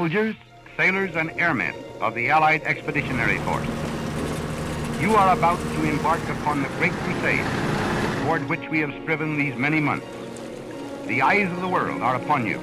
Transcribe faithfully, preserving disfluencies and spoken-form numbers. soldiers, sailors, and airmen of the Allied Expeditionary Force. You are about to embark upon the great crusade toward which we have striven these many months. The eyes of the world are upon you.